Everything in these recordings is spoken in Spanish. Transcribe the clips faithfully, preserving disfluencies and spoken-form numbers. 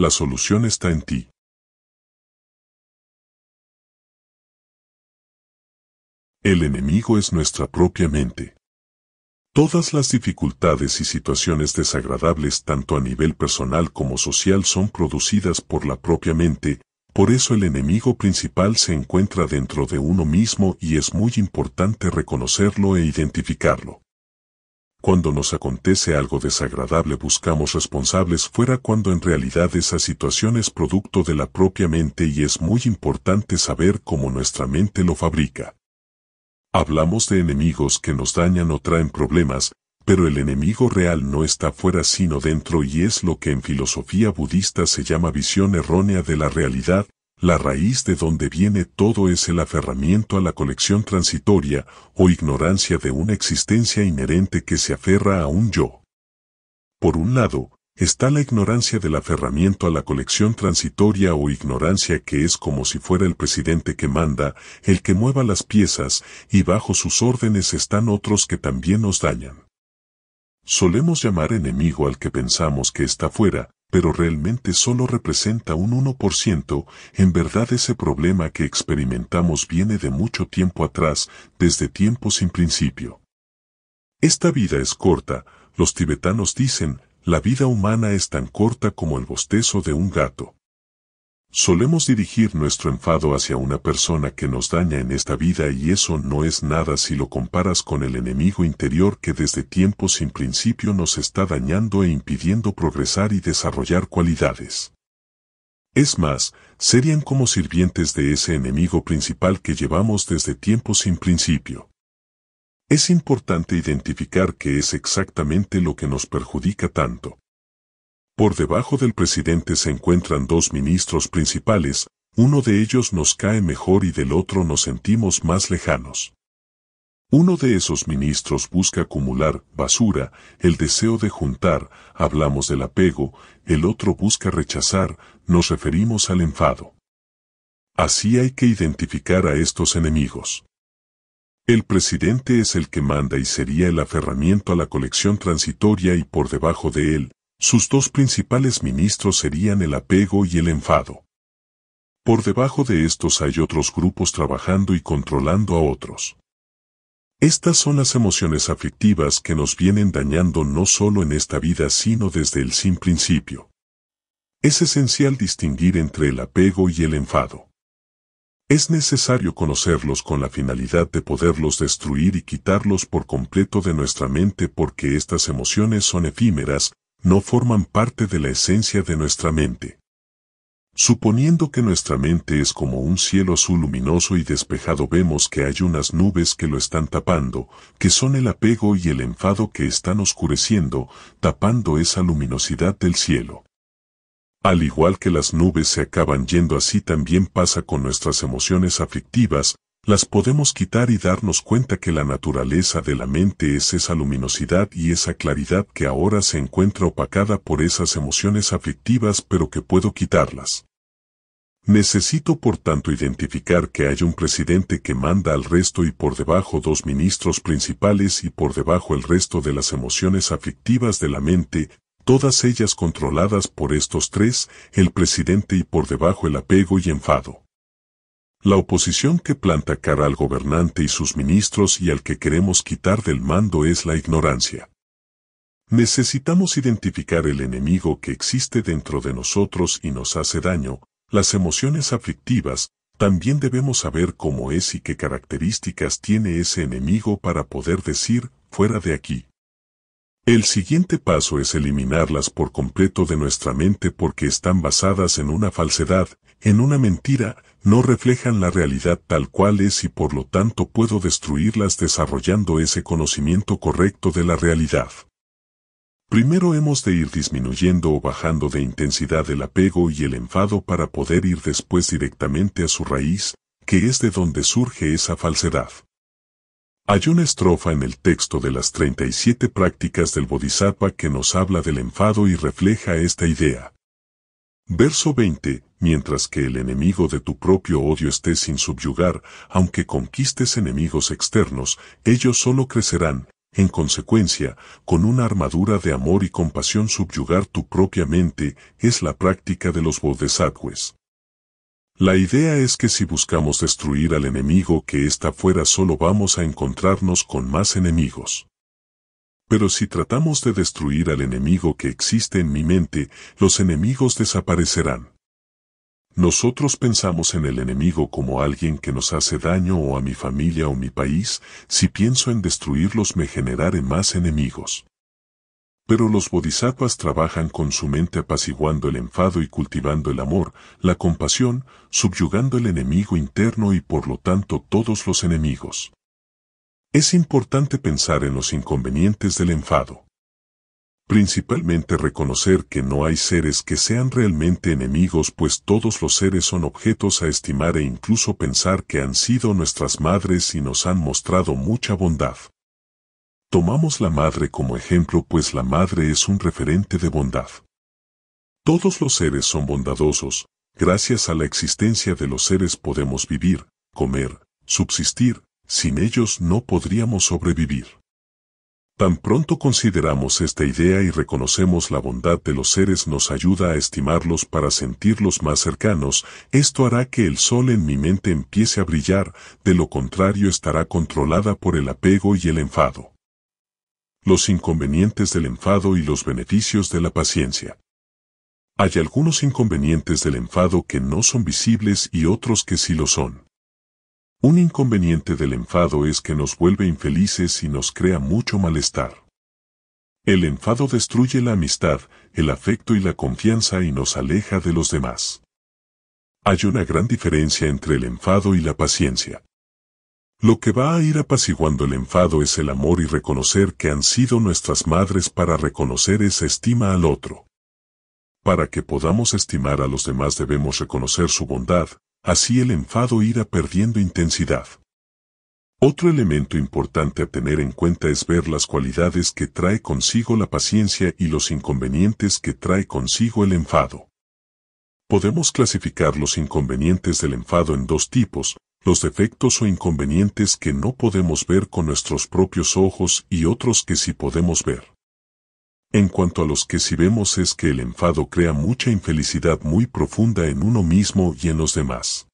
La solución está en ti. El enemigo es nuestra propia mente. Todas las dificultades y situaciones desagradables tanto a nivel personal como social son producidas por la propia mente, por eso el enemigo principal se encuentra dentro de uno mismo y es muy importante reconocerlo e identificarlo. Cuando nos acontece algo desagradable buscamos responsables fuera cuando en realidad esa situación es producto de la propia mente y es muy importante saber cómo nuestra mente lo fabrica. Hablamos de enemigos que nos dañan o traen problemas, pero el enemigo real no está fuera sino dentro y es lo que en filosofía budista se llama visión errónea de la realidad. La raíz de donde viene todo es el aferramiento a la colección transitoria o ignorancia de una existencia inherente que se aferra a un yo. Por un lado, está la ignorancia del aferramiento a la colección transitoria o ignorancia que es como si fuera el presidente que manda, el que mueva las piezas, y bajo sus órdenes están otros que también nos dañan. Solemos llamar enemigo al que pensamos que está fuera, pero realmente solo representa un uno por ciento, en verdad ese problema que experimentamos viene de mucho tiempo atrás, desde tiempos sin principio. Esta vida es corta, los tibetanos dicen, la vida humana es tan corta como el bostezo de un gato. Solemos dirigir nuestro enfado hacia una persona que nos daña en esta vida y eso no es nada si lo comparas con el enemigo interior que desde tiempos sin principio nos está dañando e impidiendo progresar y desarrollar cualidades. Es más, serían como sirvientes de ese enemigo principal que llevamos desde tiempos sin principio. Es importante identificar qué es exactamente lo que nos perjudica tanto. Por debajo del presidente se encuentran dos ministros principales, uno de ellos nos cae mejor y del otro nos sentimos más lejanos. Uno de esos ministros busca acumular basura, el deseo de juntar, hablamos del apego, el otro busca rechazar, nos referimos al enfado. Así hay que identificar a estos enemigos. El presidente es el que manda y sería el aferramiento a la colección transitoria y por debajo de él, sus dos principales ministros serían el apego y el enfado. Por debajo de estos hay otros grupos trabajando y controlando a otros. Estas son las emociones afectivas que nos vienen dañando no solo en esta vida sino desde el sin principio. Es esencial distinguir entre el apego y el enfado. Es necesario conocerlos con la finalidad de poderlos destruir y quitarlos por completo de nuestra mente porque estas emociones son efímeras, no forman parte de la esencia de nuestra mente. Suponiendo que nuestra mente es como un cielo azul luminoso y despejado, vemos que hay unas nubes que lo están tapando, que son el apego y el enfado que están oscureciendo, tapando esa luminosidad del cielo. Al igual que las nubes se acaban yendo, así también pasa con nuestras emociones afectivas, las podemos quitar y darnos cuenta que la naturaleza de la mente es esa luminosidad y esa claridad que ahora se encuentra opacada por esas emociones afectivas pero que puedo quitarlas. Necesito por tanto identificar que hay un presidente que manda al resto y por debajo dos ministros principales y por debajo el resto de las emociones afectivas de la mente, todas ellas controladas por estos tres, el presidente y por debajo el apego y enfado. La oposición que planta cara al gobernante y sus ministros y al que queremos quitar del mando es la ignorancia. Necesitamos identificar el enemigo que existe dentro de nosotros y nos hace daño, las emociones aflictivas, también debemos saber cómo es y qué características tiene ese enemigo para poder decir, fuera de aquí. El siguiente paso es eliminarlas por completo de nuestra mente porque están basadas en una falsedad, en una mentira, no reflejan la realidad tal cual es y por lo tanto puedo destruirlas desarrollando ese conocimiento correcto de la realidad. Primero hemos de ir disminuyendo o bajando de intensidad el apego y el enfado para poder ir después directamente a su raíz, que es de donde surge esa falsedad. Hay una estrofa en el texto de las treinta y siete prácticas del Bodhisattva que nos habla del enfado y refleja esta idea. Verso veinte, mientras que el enemigo de tu propio odio esté sin subyugar, aunque conquistes enemigos externos, ellos solo crecerán, En consecuencia, con una armadura de amor y compasión subyugar tu propia mente es la práctica de los bodhisattvas. La idea es que si buscamos destruir al enemigo que está fuera solo vamos a encontrarnos con más enemigos. Pero si tratamos de destruir al enemigo que existe en mi mente, los enemigos desaparecerán. Nosotros pensamos en el enemigo como alguien que nos hace daño o a mi familia o mi país. Si pienso en destruirlos me generaré más enemigos. Pero los bodhisattvas trabajan con su mente apaciguando el enfado y cultivando el amor, la compasión, subyugando el enemigo interno y por lo tanto todos los enemigos. Es importante pensar en los inconvenientes del enfado. Principalmente reconocer que no hay seres que sean realmente enemigos, pues todos los seres son objetos a estimar e incluso pensar que han sido nuestras madres y nos han mostrado mucha bondad. Tomamos la madre como ejemplo, pues la madre es un referente de bondad. Todos los seres son bondadosos. Gracias a la existencia de los seres podemos vivir, comer, subsistir. Sin ellos no podríamos sobrevivir. Tan pronto consideramos esta idea y reconocemos la bondad de los seres nos ayuda a estimarlos para sentirlos más cercanos. Esto hará que el sol en mi mente empiece a brillar, de lo contrario estará controlada por el apego y el enfado. Los inconvenientes del enfado y los beneficios de la paciencia. Hay algunos inconvenientes del enfado que no son visibles y otros que sí lo son. Un inconveniente del enfado es que nos vuelve infelices y nos crea mucho malestar. El enfado destruye la amistad, el afecto y la confianza y nos aleja de los demás. Hay una gran diferencia entre el enfado y la paciencia. Lo que va a ir apaciguando el enfado es el amor y reconocer que han sido nuestras madres para reconocer esa estima al otro. Para que podamos estimar a los demás debemos reconocer su bondad, así el enfado irá perdiendo intensidad. Otro elemento importante a tener en cuenta es ver las cualidades que trae consigo la paciencia y los inconvenientes que trae consigo el enfado. Podemos clasificar los inconvenientes del enfado en dos tipos: los defectos o inconvenientes que no podemos ver con nuestros propios ojos y otros que sí podemos ver. En cuanto a los que sí vemos es que el enfado crea mucha infelicidad muy profunda en uno mismo y en los demás.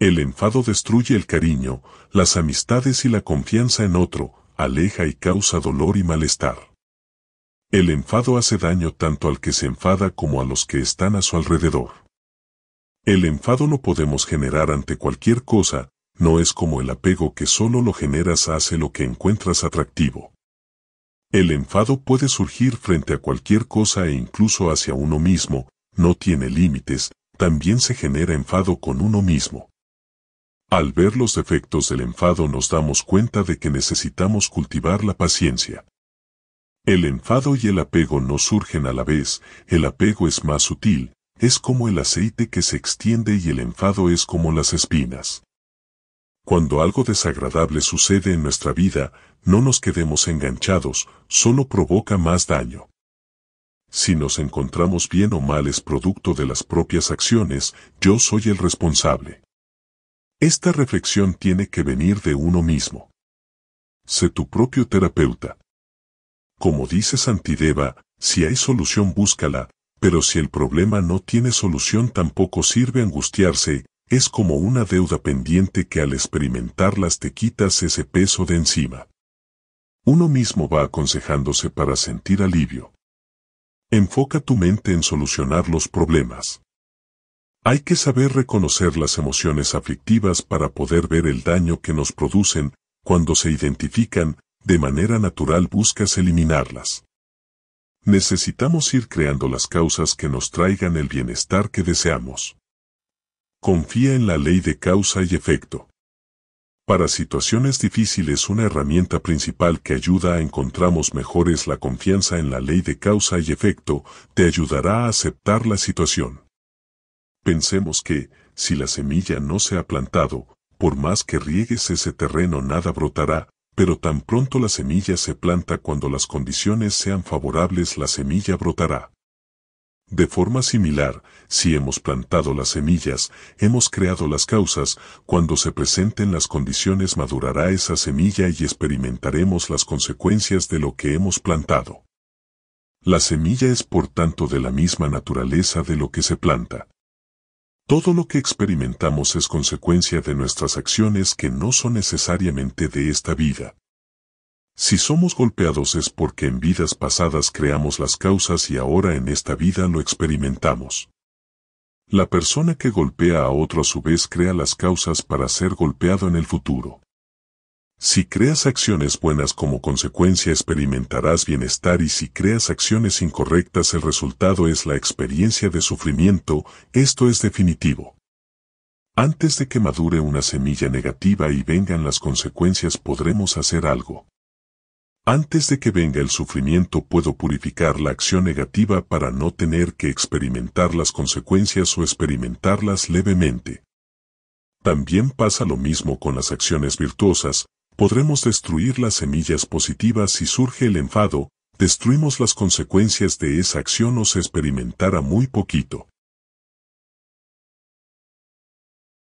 El enfado destruye el cariño, las amistades y la confianza en otro, aleja y causa dolor y malestar. El enfado hace daño tanto al que se enfada como a los que están a su alrededor. El enfado lo podemos generar ante cualquier cosa, no es como el apego que solo lo generas hacia lo que encuentras atractivo. El enfado puede surgir frente a cualquier cosa e incluso hacia uno mismo, no tiene límites, también se genera enfado con uno mismo. Al ver los defectos del enfado nos damos cuenta de que necesitamos cultivar la paciencia. El enfado y el apego no surgen a la vez, el apego es más sutil. Es como el aceite que se extiende y el enfado es como las espinas. Cuando algo desagradable sucede en nuestra vida, no nos quedemos enganchados, solo provoca más daño. Si nos encontramos bien o mal es producto de las propias acciones, yo soy el responsable. Esta reflexión tiene que venir de uno mismo. Sé tu propio terapeuta. Como dice Santideva, si hay solución búscala. Pero si el problema no tiene solución tampoco sirve angustiarse, es como una deuda pendiente que al experimentarlas te quitas ese peso de encima. Uno mismo va aconsejándose para sentir alivio. Enfoca tu mente en solucionar los problemas. Hay que saber reconocer las emociones aflictivas para poder ver el daño que nos producen. Cuando se identifican, de manera natural buscas eliminarlas. Necesitamos ir creando las causas que nos traigan el bienestar que deseamos. Confía en la ley de causa y efecto. Para situaciones difíciles, una herramienta principal que ayuda a encontrarnos mejor es la confianza en la ley de causa y efecto, te ayudará a aceptar la situación. Pensemos que, si la semilla no se ha plantado, por más que riegues ese terreno nada brotará. Pero tan pronto la semilla se planta cuando las condiciones sean favorables la semilla brotará. De forma similar, si hemos plantado las semillas, hemos creado las causas, cuando se presenten las condiciones madurará esa semilla y experimentaremos las consecuencias de lo que hemos plantado. La semilla es por tanto de la misma naturaleza de lo que se planta. Todo lo que experimentamos es consecuencia de nuestras acciones que no son necesariamente de esta vida. Si somos golpeados es porque en vidas pasadas creamos las causas y ahora en esta vida lo experimentamos. La persona que golpea a otro a su vez crea las causas para ser golpeado en el futuro. Si creas acciones buenas como consecuencia experimentarás bienestar y si creas acciones incorrectas el resultado es la experiencia de sufrimiento, esto es definitivo. Antes de que madure una semilla negativa y vengan las consecuencias podremos hacer algo. Antes de que venga el sufrimiento puedo purificar la acción negativa para no tener que experimentar las consecuencias o experimentarlas levemente. También pasa lo mismo con las acciones virtuosas. Podremos destruir las semillas positivas si surge el enfado, destruimos las consecuencias de esa acción o se experimentara muy poquito.